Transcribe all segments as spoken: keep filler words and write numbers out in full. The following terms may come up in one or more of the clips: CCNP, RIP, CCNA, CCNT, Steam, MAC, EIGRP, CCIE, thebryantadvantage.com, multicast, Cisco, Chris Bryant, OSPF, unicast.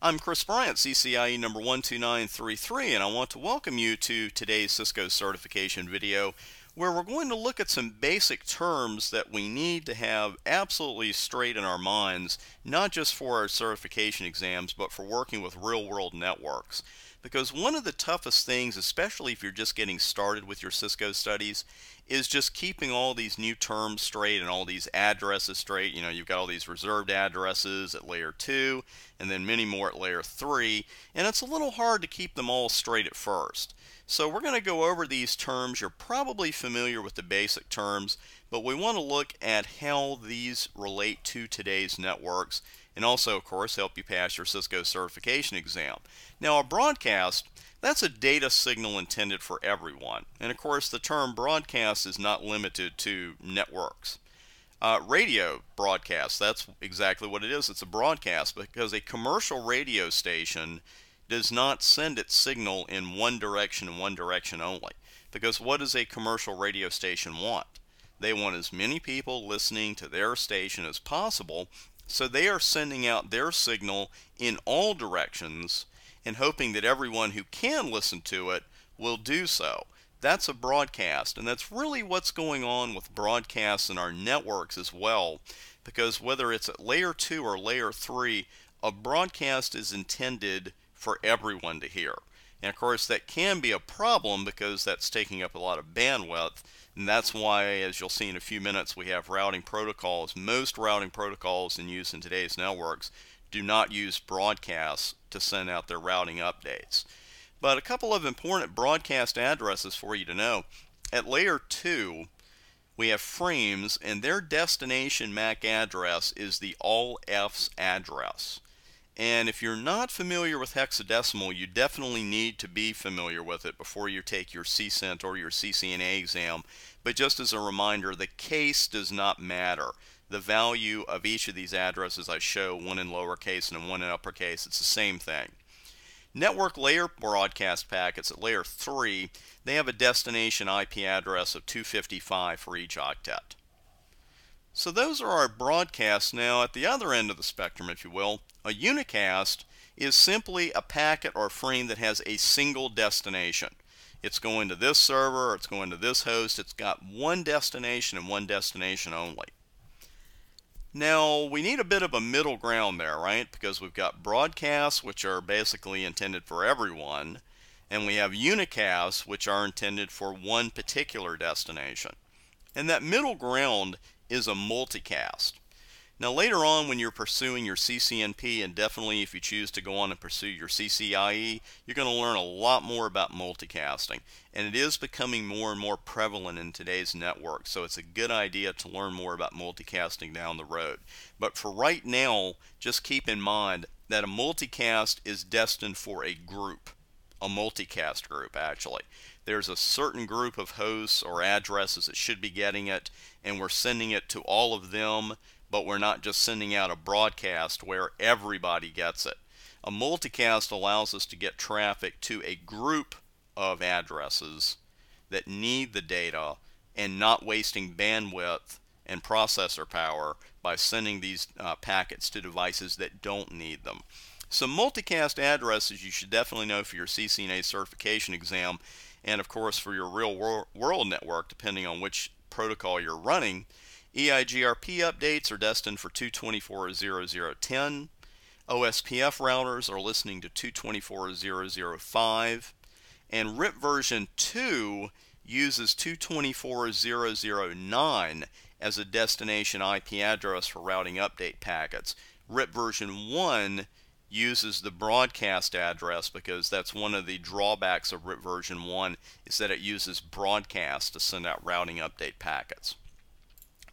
I'm Chris Bryant, C C I E number one two nine three three, and I want to welcome you to today's Cisco certification video, where we're going to look at some basic terms that we need to have absolutely straight in our minds, not just for our certification exams, but for working with real-world networks. Because one of the toughest things, especially if you're just getting started with your Cisco studies, is just keeping all these new terms straight and all these addresses straight. You know, you've got all these reserved addresses at layer two, and then many more at layer three, and it's a little hard to keep them all straight at first. So we're going to go over these terms. You're probably familiar with the basic terms, but we want to look at how these relate to today's networks, and also, of course, help you pass your Cisco certification exam. Now, a broadcast, that's a data signal intended for everyone. And, of course, the term broadcast is not limited to networks. Uh, radio broadcast, that's exactly what it is. It's a broadcast because a commercial radio station does not send its signal in one direction and one direction only. Because what does a commercial radio station want? They want as many people listening to their station as possible. So they are sending out their signal in all directions and hoping that everyone who can listen to it will do so. That's a broadcast, and that's really what's going on with broadcasts in our networks as well, because whether it's at layer two or layer three, a broadcast is intended for everyone to hear. And of course, that can be a problem because that's taking up a lot of bandwidth. And that's why, as you'll see in a few minutes, we have routing protocols. Most routing protocols in use in today's networks do not use broadcasts to send out their routing updates. But a couple of important broadcast addresses for you to know. At layer two, we have frames, and their destination M A C address is the all F's address. And if you're not familiar with hexadecimal, you definitely need to be familiar with it before you take your C C N T or your C C N A exam. But just as a reminder, the case does not matter. The value of each of these addresses I show, one in lowercase and one in uppercase, it's the same thing. Network layer broadcast packets at layer three, they have a destination I P address of two fifty-five for each octet. So those are our broadcasts. Now, at the other end of the spectrum, if you will, a unicast is simply a packet or frame that has a single destination. It's going to this server, it's going to this host, it's got one destination and one destination only. Now, we need a bit of a middle ground there, right? Because we've got broadcasts, which are basically intended for everyone, and we have unicasts, which are intended for one particular destination. And that middle ground is a multicast. Now later on when you're pursuing your C C N P, and definitely if you choose to go on and pursue your C C I E, you're going to learn a lot more about multicasting, and it is becoming more and more prevalent in today's network, so it's a good idea to learn more about multicasting down the road. But for right now, just keep in mind that a multicast is destined for a group, a multicast group actually. There's a certain group of hosts or addresses that should be getting it, and we're sending it to all of them, but we're not just sending out a broadcast where everybody gets it. A multicast allows us to get traffic to a group of addresses that need the data, and not wasting bandwidth and processor power by sending these uh, packets to devices that don't need them. So multicast addresses you should definitely know for your C C N A certification exam, and of course for your real world network, depending on which protocol you're running. E I G R P updates are destined for two twenty-four dot zero dot zero dot ten. O S P F routers are listening to two twenty-four dot zero dot zero dot five. And R I P version two uses two twenty-four dot zero dot zero dot nine as a destination I P address for routing update packets. R I P version one uses the broadcast address because that's one of the drawbacks of R I P version one, is that it uses broadcast to send out routing update packets.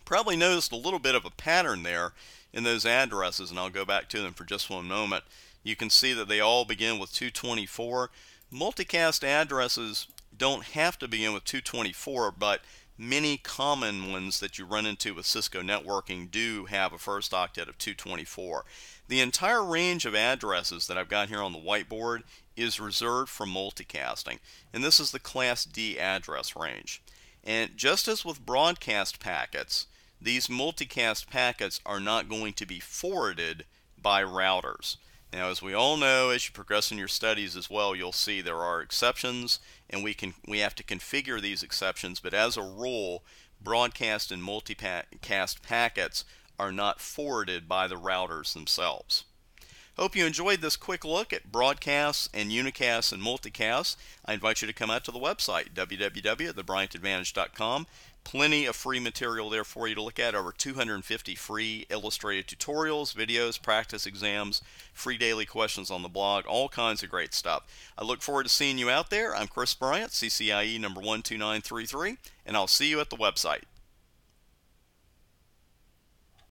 Probably noticed a little bit of a pattern there in those addresses, and I'll go back to them for just one moment. You can see that they all begin with two twenty-four. Multicast addresses don't have to begin with two twenty-four, but many common ones that you run into with Cisco networking do have a first octet of two twenty-four. The entire range of addresses that I've got here on the whiteboard is reserved for multicasting, and this is the Class D address range. And just as with broadcast packets, these multicast packets are not going to be forwarded by routers. Now, as we all know, as you progress in your studies as well, you'll see there are exceptions, and we can we have to configure these exceptions, but as a rule, broadcast and multicast packets are not forwarded by the routers themselves. Hope you enjoyed this quick look at broadcasts and unicasts and multicasts. I invite you to come out to the website, w w w dot the bryant advantage dot com. Plenty of free material there for you to look at, over two hundred fifty free illustrated tutorials, videos, practice exams, free daily questions on the blog, all kinds of great stuff. I look forward to seeing you out there. I'm Chris Bryant, C C I E number one two nine three three, and I'll see you at the website.